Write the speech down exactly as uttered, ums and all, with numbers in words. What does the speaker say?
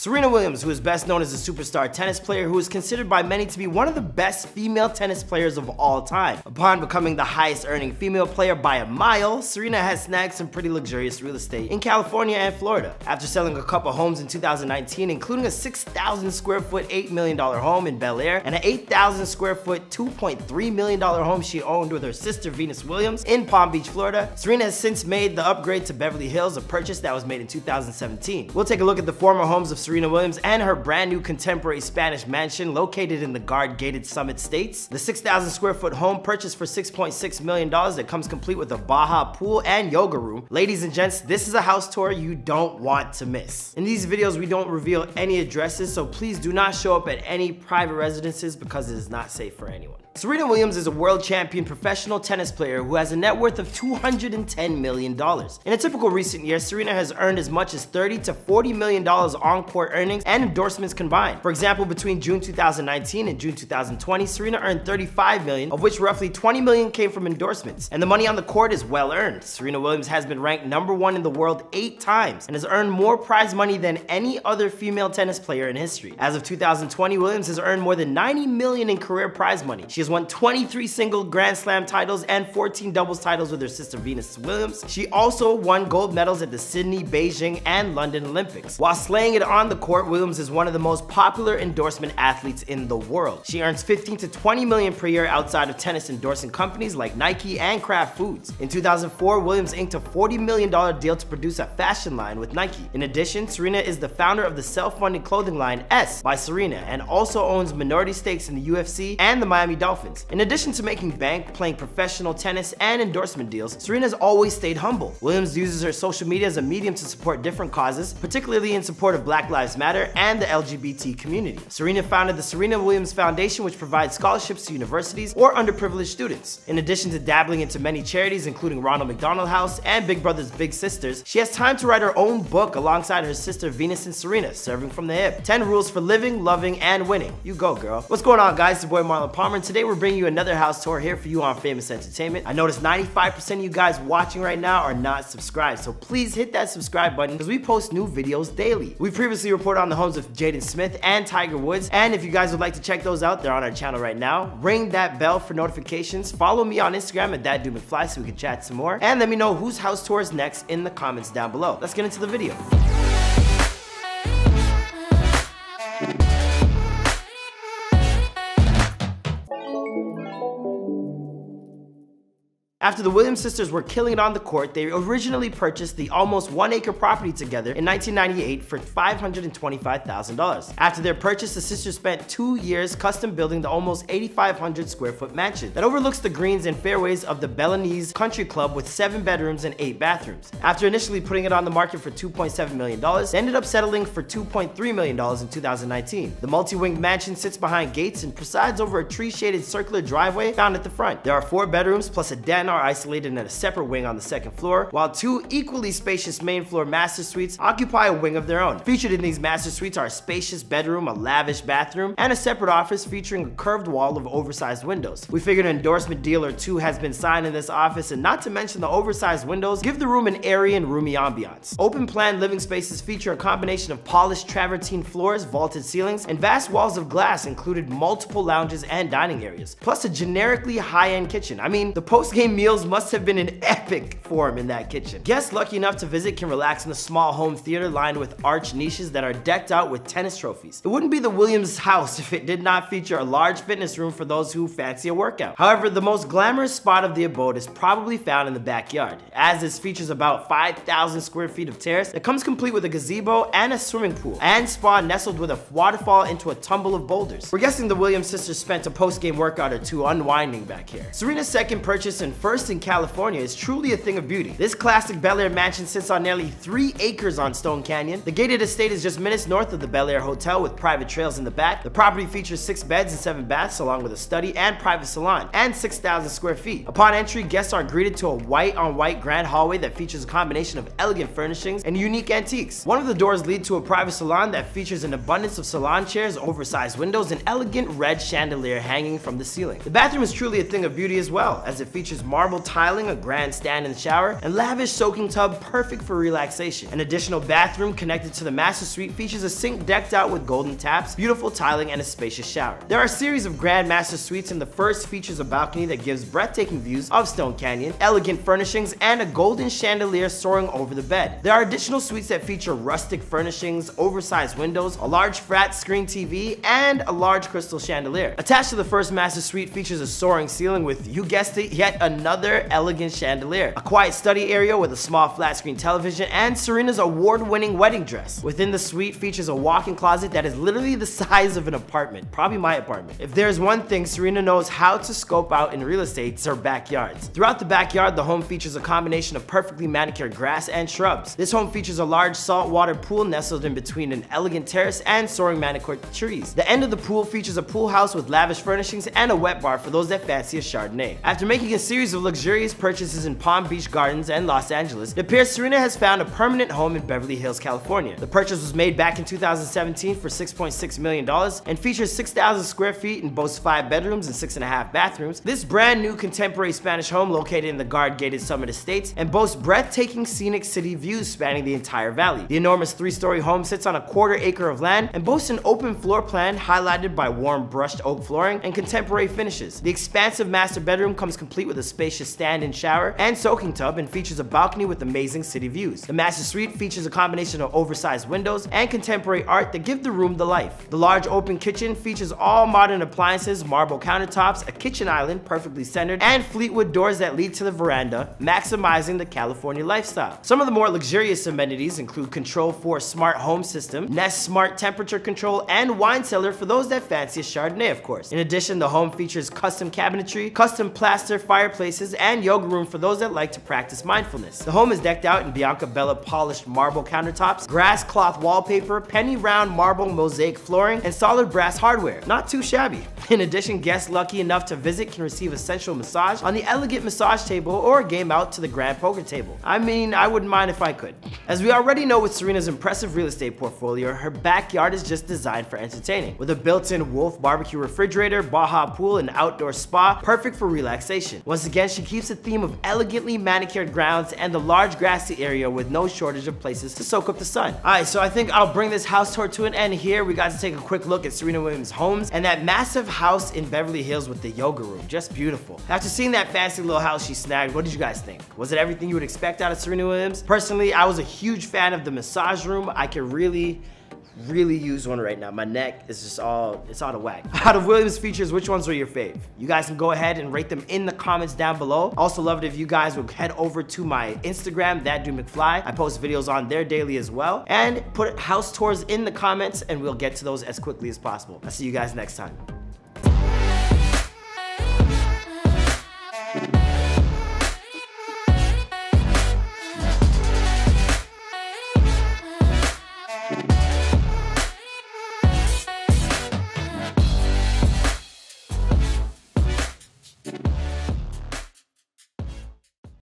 Serena Williams, who is best known as a superstar tennis player who is considered by many to be one of the best female tennis players of all time. Upon becoming the highest earning female player by a mile, Serena has snagged some pretty luxurious real estate in California and Florida. After selling a couple homes in two thousand nineteen, including a six thousand square foot eight million dollar home in Bel Air and an eight thousand square foot two point three million dollar home she owned with her sister Venus Williams in Palm Beach, Florida, Serena has since made the upgrade to Beverly Hills, a purchase that was made in two thousand seventeen. We'll take a look at the former homes of Serena Williams and her brand new contemporary Spanish mansion located in the guard-gated Summit Estates, the six thousand square foot home purchased for six point six million dollars that comes complete with a Baja pool and yoga room. Ladies and gents, this is a house tour you don't want to miss. In these videos, we don't reveal any addresses, so please do not show up at any private residences because it is not safe for anyone. Serena Williams is a world champion professional tennis player who has a net worth of two hundred ten million dollars. In a typical recent year, Serena has earned as much as thirty to forty million dollars on-court earnings and endorsements combined. For example, between June two thousand nineteen and June two thousand twenty, Serena earned thirty-five million dollars, of which roughly twenty million dollars came from endorsements. And the money on the court is well earned. Serena Williams has been ranked number one in the world eight times and has earned more prize money than any other female tennis player in history. As of two thousand twenty, Williams has earned more than ninety million dollars in career prize money. She has won twenty-three single Grand Slam titles and fourteen doubles titles with her sister Venus Williams. She also won gold medals at the Sydney, Beijing, and London Olympics. While slaying it on the court, Williams is one of the most popular endorsement athletes in the world. She earns fifteen to twenty million dollars per year outside of tennis endorsing companies like Nike and Kraft Foods. In two thousand four, Williams inked a forty million dollar deal to produce a fashion line with Nike. In addition, Serena is the founder of the self-funded clothing line S by Serena and also owns minority stakes in the U F C and the Miami Dolphins. In addition to making bank, playing professional tennis, and endorsement deals, Serena's always stayed humble. Williams uses her social media as a medium to support different causes, particularly in support of Black Lives Matter and the L G B T community. Serena founded the Serena Williams Foundation, which provides scholarships to universities or underprivileged students. In addition to dabbling into many charities, including Ronald McDonald House and Big Brothers Big Sisters, she has time to write her own book alongside her sister Venus and Serena, Serving from the Hip. ten rules for living, loving, and winning. You go, girl. What's going on, guys? It's your boy Marlon Palmer. Today we're bringing you another house tour here for you on Famous Entertainment. I noticed ninety-five percent of you guys watching right now are not subscribed, so please hit that subscribe button because we post new videos daily. We previously reported on the homes of Jaden Smith and Tiger Woods, and if you guys would like to check those out, they're on our channel right now. Ring that bell for notifications. Follow me on Instagram at ThatdudeMCFLY so we can chat some more, and let me know whose house tour is next in the comments down below. Let's get into the video. After the Williams sisters were killing it on the court, they originally purchased the almost one acre property together in nineteen ninety-eight for five hundred twenty-five thousand dollars. After their purchase, the sisters spent two years custom building the almost eighty-five hundred square foot mansion that overlooks the greens and fairways of the Bellinese Country Club with seven bedrooms and eight bathrooms. After initially putting it on the market for two point seven million dollars, they ended up settling for two point three million dollars in two thousand nineteen. The multi-winged mansion sits behind gates and presides over a tree-shaded circular driveway found at the front. There are four bedrooms plus a den are isolated in a separate wing on the second floor, while two equally spacious main floor master suites occupy a wing of their own. Featured in these master suites are a spacious bedroom, a lavish bathroom, and a separate office featuring a curved wall of oversized windows. We figured an endorsement deal or two has been signed in this office, and not to mention the oversized windows give the room an airy and roomy ambiance. Open plan living spaces feature a combination of polished travertine floors, vaulted ceilings, and vast walls of glass included multiple lounges and dining areas, plus a generically high-end kitchen. I mean, the post-game meals must have been an epic form in that kitchen. Guests lucky enough to visit can relax in a small home theater lined with arch niches that are decked out with tennis trophies. It wouldn't be the Williams house if it did not feature a large fitness room for those who fancy a workout. However, the most glamorous spot of the abode is probably found in the backyard, as this features about five thousand square feet of terrace that comes complete with a gazebo and a swimming pool and spa nestled with a waterfall into a tumble of boulders. We're guessing the Williams sisters spent a post-game workout or two unwinding back here. Serena's second purchase and first First in California is truly a thing of beauty. This classic Bel Air mansion sits on nearly three acres on Stone Canyon. The gated estate is just minutes north of the Bel Air Hotel with private trails in the back. The property features six beds and seven baths along with a study and private salon and six thousand square feet. Upon entry, guests are greeted to a white on white grand hallway that features a combination of elegant furnishings and unique antiques. One of the doors leads to a private salon that features an abundance of salon chairs, oversized windows, and elegant red chandelier hanging from the ceiling. The bathroom is truly a thing of beauty as well, as it features marble marble tiling, a grandstand and shower, and lavish soaking tub perfect for relaxation. An additional bathroom connected to the master suite features a sink decked out with golden taps, beautiful tiling, and a spacious shower. There are a series of grand master suites, and the first features a balcony that gives breathtaking views of Stone Canyon, elegant furnishings, and a golden chandelier soaring over the bed. There are additional suites that feature rustic furnishings, oversized windows, a large flat screen T V, and a large crystal chandelier. Attached to the first master suite features a soaring ceiling with, you guessed it, yet another elegant chandelier, a quiet study area with a small flat screen television, and Serena's award-winning wedding dress. Within the suite features a walk-in closet that is literally the size of an apartment, probably my apartment. If there's one thing Serena knows how to scope out in real estate, it's her backyards. Throughout the backyard, the home features a combination of perfectly manicured grass and shrubs. This home features a large saltwater pool nestled in between an elegant terrace and soaring manicured trees. The end of the pool features a pool house with lavish furnishings and a wet bar for those that fancy a Chardonnay. After making a series of luxurious purchases in Palm Beach Gardens and Los Angeles, it appears Serena has found a permanent home in Beverly Hills, California. The purchase was made back in two thousand seventeen for six point six million dollars and features six thousand square feet and boasts five bedrooms and six and a half bathrooms. This brand new contemporary Spanish home located in the guard-gated Summit Estates and boasts breathtaking scenic city views spanning the entire valley. The enormous three-story home sits on a quarter acre of land and boasts an open floor plan highlighted by warm brushed oak flooring and contemporary finishes. The expansive master bedroom comes complete with a spacious stand-in shower and soaking tub and features a balcony with amazing city views. The master suite features a combination of oversized windows and contemporary art that give the room the life. The large open kitchen features all modern appliances, marble countertops, a kitchen island perfectly centered, and Fleetwood doors that lead to the veranda, maximizing the California lifestyle. Some of the more luxurious amenities include Control four smart home system, Nest smart temperature control, and wine cellar for those that fancy a Chardonnay, of course. In addition, the home features custom cabinetry, custom plaster fireplaces, and yoga room for those that like to practice mindfulness. The home is decked out in Bianca Bella polished marble countertops, grass cloth wallpaper, penny round marble mosaic flooring, and solid brass hardware. Not too shabby. In addition, guests lucky enough to visit can receive a sensual massage on the elegant massage table or game out to the grand poker table. I mean, I wouldn't mind if I could. As we already know with Serena's impressive real estate portfolio, her backyard is just designed for entertaining. With a built-in Wolf barbecue refrigerator, Baja pool, and outdoor spa, perfect for relaxation. Once again, she keeps the theme of elegantly manicured grounds and the large grassy area with no shortage of places to soak up the sun. Alright, so I think I'll bring this house tour to an end here. We got to take a quick look at Serena Williams' homes and that massive house in Beverly Hills with the yoga room. Just beautiful. After seeing that fancy little house she snagged, what did you guys think? Was it everything you would expect out of Serena Williams? Personally, I was a huge fan of the massage room. I could really really use one right now. My neck is just all, it's out of whack. Out of Williams' features, which ones were your fave? You guys can go ahead and rate them in the comments down below. Also love it if you guys would head over to my Instagram, ThatdudeMCFLY. I post videos on there daily as well. And put house tours in the comments and we'll get to those as quickly as possible. I'll see you guys next time.